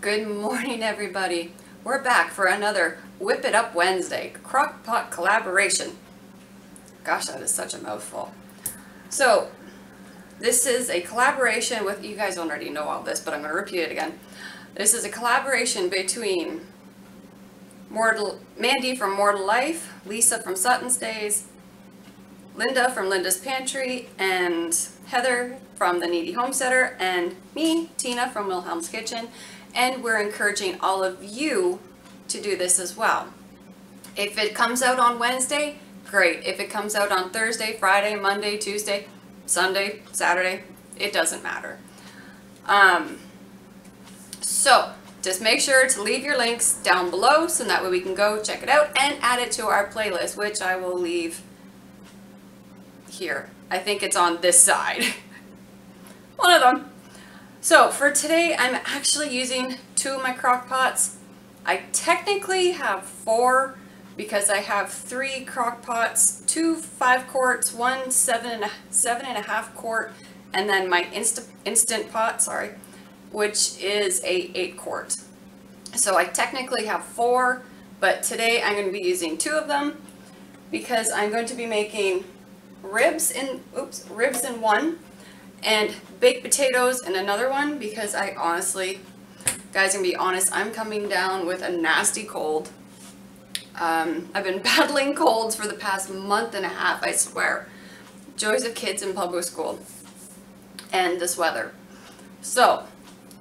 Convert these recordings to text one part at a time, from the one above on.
Good morning, everybody. We're back for another Whip It Up Wednesday crockpot collaboration. Gosh, that is such a mouthful. So this is a collaboration with, you guys already know all this, but I'm going to repeat it again. This is a collaboration between Mandy from Mortal Life, Lisa from Sutton's Days, Linda from Linda's Pantry, and Heather from the Needy Homesteader, and me, Tina from Wilhelm's Kitchen, and we're encouraging all of you to do this as well. If it comes out on Wednesday, great. If it comes out on Thursday, Friday, Monday, Tuesday, Sunday, Saturday, it doesn't matter. So just make sure to leave your links down below so that way we can go check it out and add it to our playlist, which I will leave here. I think it's on this side. One of them. So for today, I'm actually using two of my crock pots. I technically have four because I have three crock pots, 2 5-quarts, 1 7.5-quart, and then my instant pot, sorry, which is a 8-quart. So I technically have four, but today I'm going to be using two of them because I'm going to be making ribs in one and baked potatoes in another one, because I honestly, guys, I'm gonna be honest, I'm coming down with a nasty cold. I've been battling colds for the past 1.5 months, I swear. Joys of kids in public school and this weather. So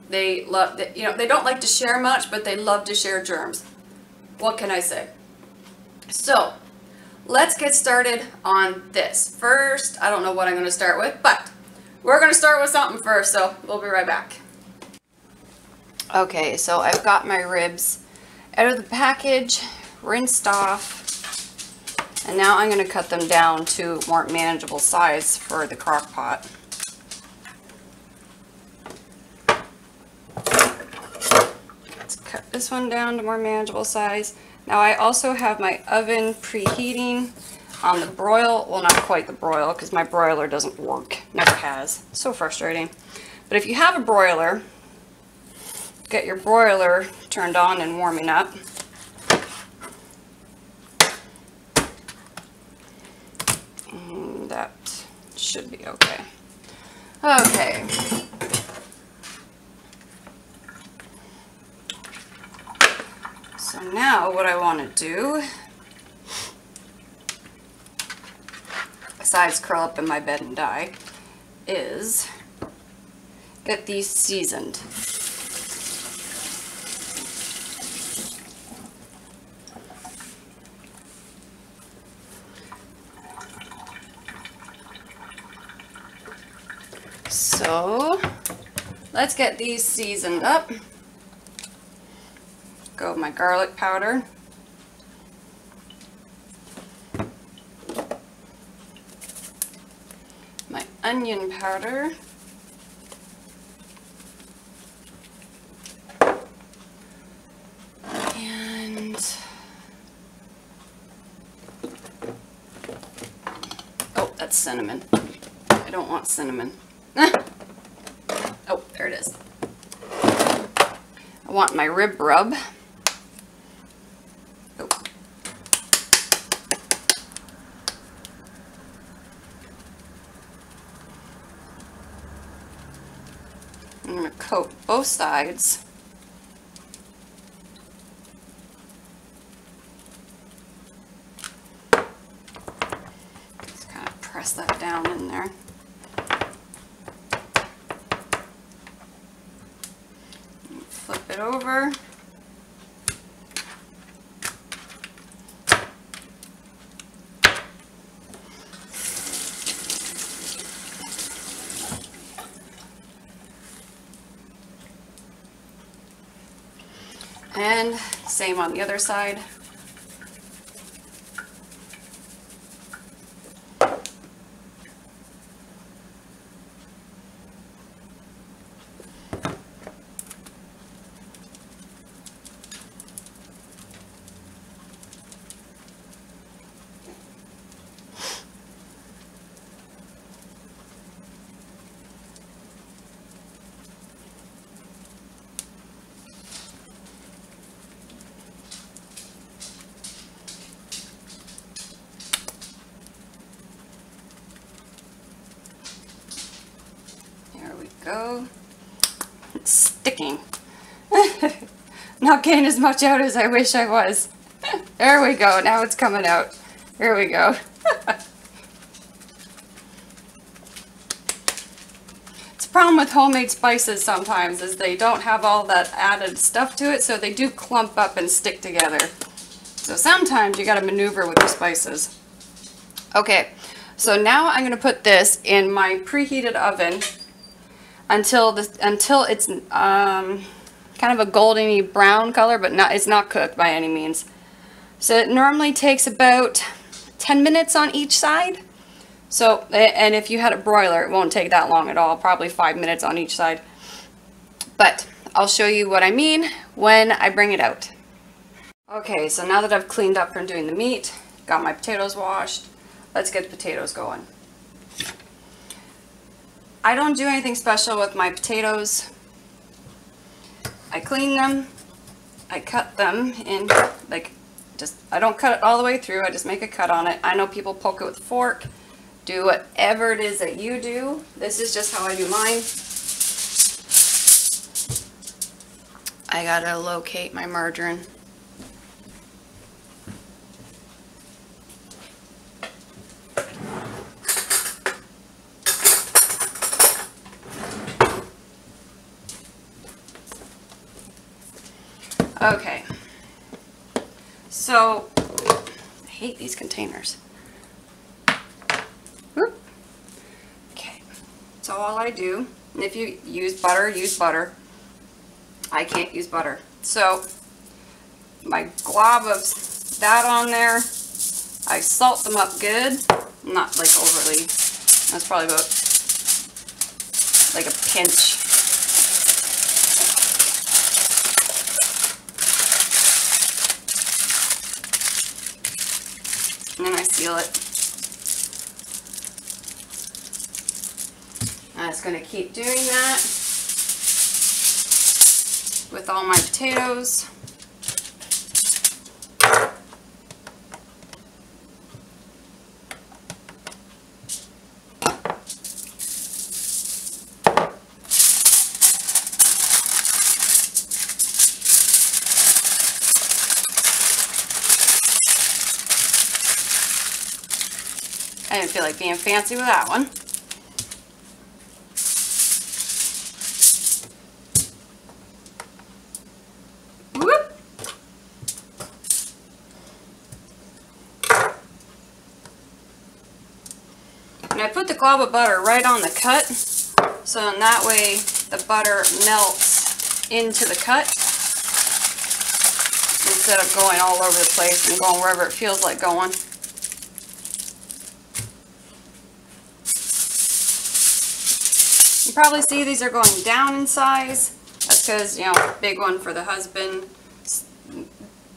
they love that, you know, they don't like to share much, but they love to share germs. What can I say? So let's get started on this. First, I don't know what I'm going to start with, but we're going to start with something first, so we'll be right back. Okay, so I've got my ribs out of the package, rinsed off, and now I'm going to cut them down to more manageable size for the crock pot. Let's cut this one down to more manageable size. Now I also have my oven preheating on the broil, well, not quite the broil because my broiler doesn't work, never has, so frustrating. But if you have a broiler, get your broiler turned on and warming up. And that should be okay. Okay. So now what I want to do, besides curl up in my bed and die, is get these seasoned. So let's get these seasoned up. Go with my garlic powder. My onion powder. And oh, that's cinnamon. I don't want cinnamon. Oh, there it is. I want my rib rub. Coat both sides. Just kind of press that down in there. And flip it over. And same on the other side. go. It's sticking. Not getting as much out as I wish I was. There we go. Now it's coming out. Here we go. It's a problem with homemade spices sometimes is they don't have all that added stuff to it, so they do clump up and stick together. So sometimes you gotta maneuver with the spices. Okay, so now I'm gonna put this in my preheated oven until it's kind of a goldeny brown color, but it's not cooked by any means. So it normally takes about 10 minutes on each side. So, and if you had a broiler, it won't take that long at all, probably 5 minutes on each side. But I'll show you what I mean when I bring it out. Okay, so now that I've cleaned up from doing the meat, got my potatoes washed, let's get the potatoes going. I don't do anything special with my potatoes. I clean them, I cut them in, like, I don't cut it all the way through, I just make a cut on it. I know people poke it with a fork, do whatever it is that you do. This is just how I do mine. I gotta locate my margarine. Okay. So, I hate these containers. Whoop. Okay, so all I do, and if you use butter, use butter. I can't use butter. So, my glob of that on there, I salt them up good. Not like overly, that's probably about like a pinch. And then I seal it. I'm just going to keep doing that with all my potatoes. I didn't feel like being fancy with that one. Whoop. And I put the glob of butter right on the cut, so in that way the butter melts into the cut instead of going all over the place and going wherever it feels like going. Probably see these are going down in size. That's because, you know, big one for the husband, a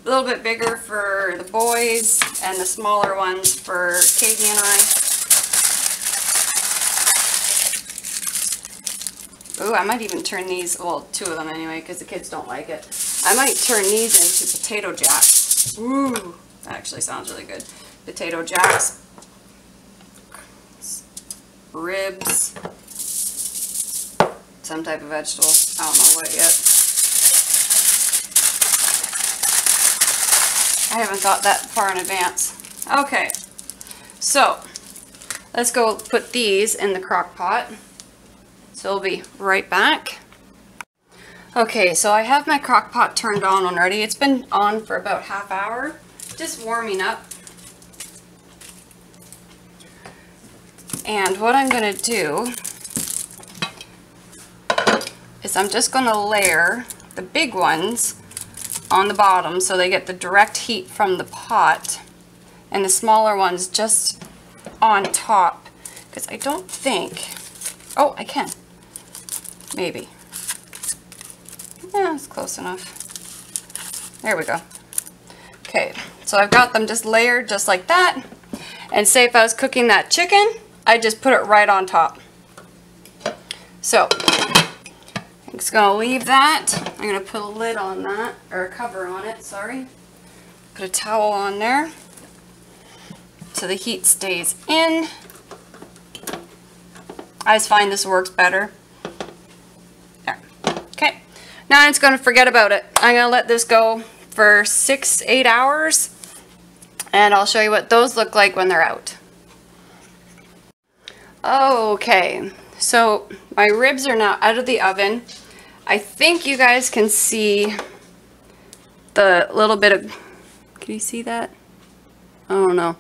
little bit bigger for the boys, and the smaller ones for Katie and I. Ooh, I might even turn these, well, two of them anyway, because the kids don't like it. I might turn these into potato jacks. Ooh, that actually sounds really good. Potato jacks, ribs, some type of vegetable. I don't know what yet. I haven't thought that far in advance. Okay, so let's go put these in the crock pot. So we'll be right back. Okay, so I have my crock pot turned on already. It's been on for about half hour, just warming up. And what I'm gonna do is I'm just going to layer the big ones on the bottom so they get the direct heat from the pot, and the smaller ones just on top, because I don't think, oh, I can, maybe, yeah, it's close enough. There we go. Okay, so I've got them just layered just like that, and say if I was cooking that chicken, I'd just put it right on top. So just gonna leave that. I'm gonna put a lid on that, or a cover on it, sorry. Put a towel on there so the heat stays in. I just find this works better. Now I'm just going to forget about it. I'm going to let this go for 6-8 hours, and I'll show you what those look like when they're out. Okay, so my ribs are now out of the oven. I think you guys can see the little bit of, can you see that? I don't know.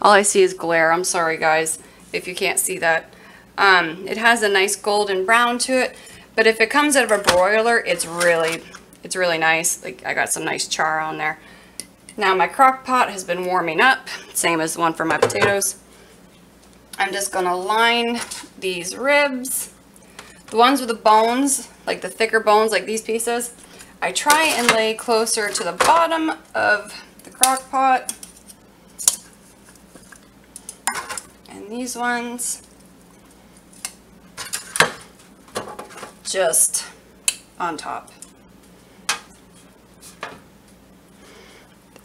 All I see is glare. I'm sorry guys if you can't see that. It has a nice golden brown to it, but if it comes out of a broiler, it's really nice. Like, I got some nice char on there. Now my crock pot has been warming up, same as the one for my potatoes. I'm just gonna line these ribs. The ones with the bones, like the thicker bones, like these pieces, I try and lay closer to the bottom of the crock pot. And these ones, just on top.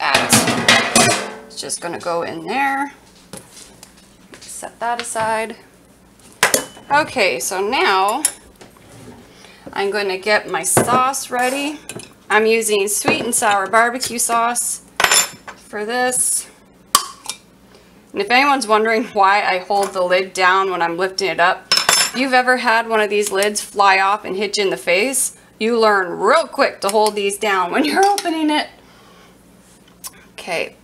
It's just gonna go in there. Set that aside. Okay, so now I'm going to get my sauce ready. I'm using sweet and sour barbecue sauce for this. And if anyone's wondering why I hold the lid down when I'm lifting it up, if you've ever had one of these lids fly off and hit you in the face, you learn real quick to hold these down when you're opening it. Okay.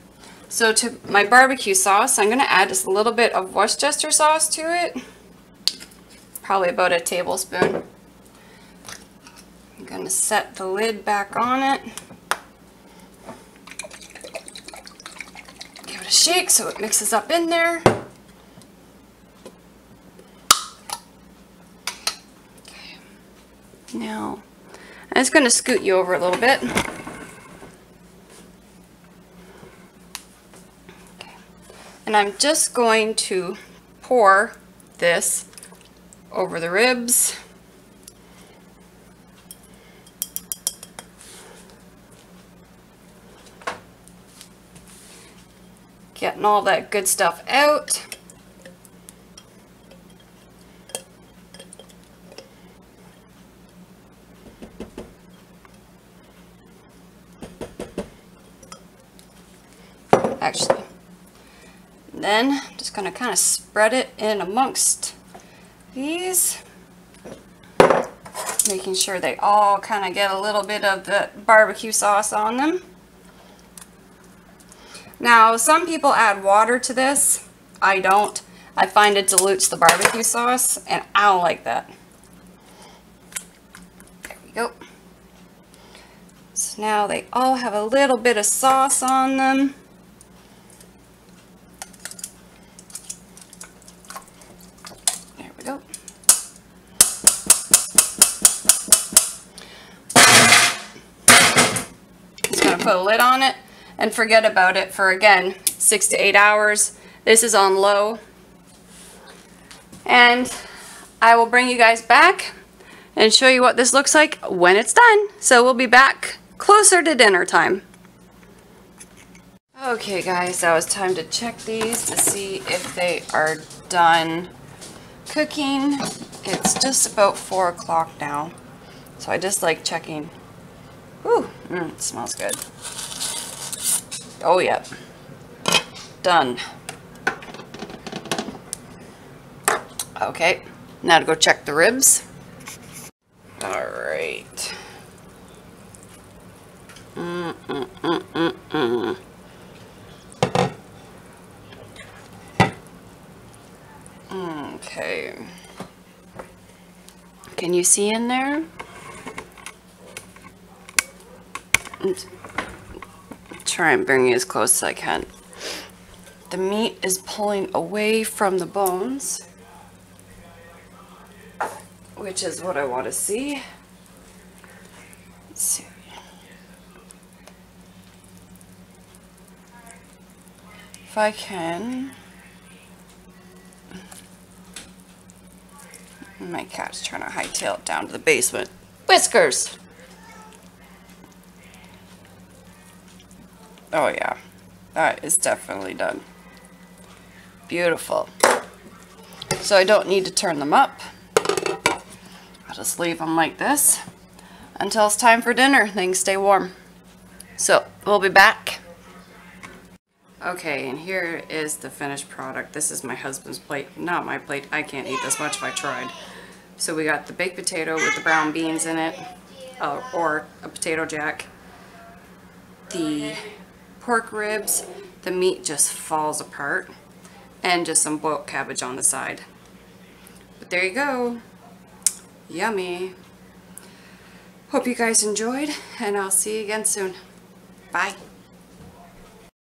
So to my barbecue sauce, I'm going to add just a little bit of Worcestershire sauce to it. Probably about a tablespoon. I'm going to set the lid back on it. Give it a shake so it mixes up in there. Okay. Now, I'm just going to scoot you over a little bit. And I'm just going to pour this over the ribs. Getting all that good stuff out. Actually. Then I'm just going to kind of spread it in amongst these, making sure they all kind of get a little bit of the barbecue sauce on them. Now, some people add water to this. I don't. I find it dilutes the barbecue sauce, and I don't like that. There we go. So now they all have a little bit of sauce on them. Put a lid on it and forget about it for, again, 6 to 8 hours. This is on low, and I will bring you guys back and show you what this looks like when it's done. So we'll be back closer to dinner time. Okay guys, that was time to check these to see if they are done cooking. It's just about 4 o'clock now, so I just like checking. Ooh, it smells good. Oh, yep. Done. Okay, now to go check the ribs. Alright. Okay. Can you see in there? Try and bring you as close as I can. The meat is pulling away from the bones, which is what I want to see. Let's see. If I can. My cat's trying to hightail it down to the basement. Whiskers! Oh yeah, that is definitely done. Beautiful. So I don't need to turn them up. I'll just leave them like this. until it's time for dinner, things stay warm. So we'll be back. Okay, and here is the finished product. This is my husband's plate, not my plate. I can't eat this much if I tried. So we got the baked potato with the brown beans in it, or a potato jack, the pork ribs, the meat just falls apart, and just some boiled cabbage on the side. But there you go. Yummy. Hope you guys enjoyed, and I'll see you again soon. Bye.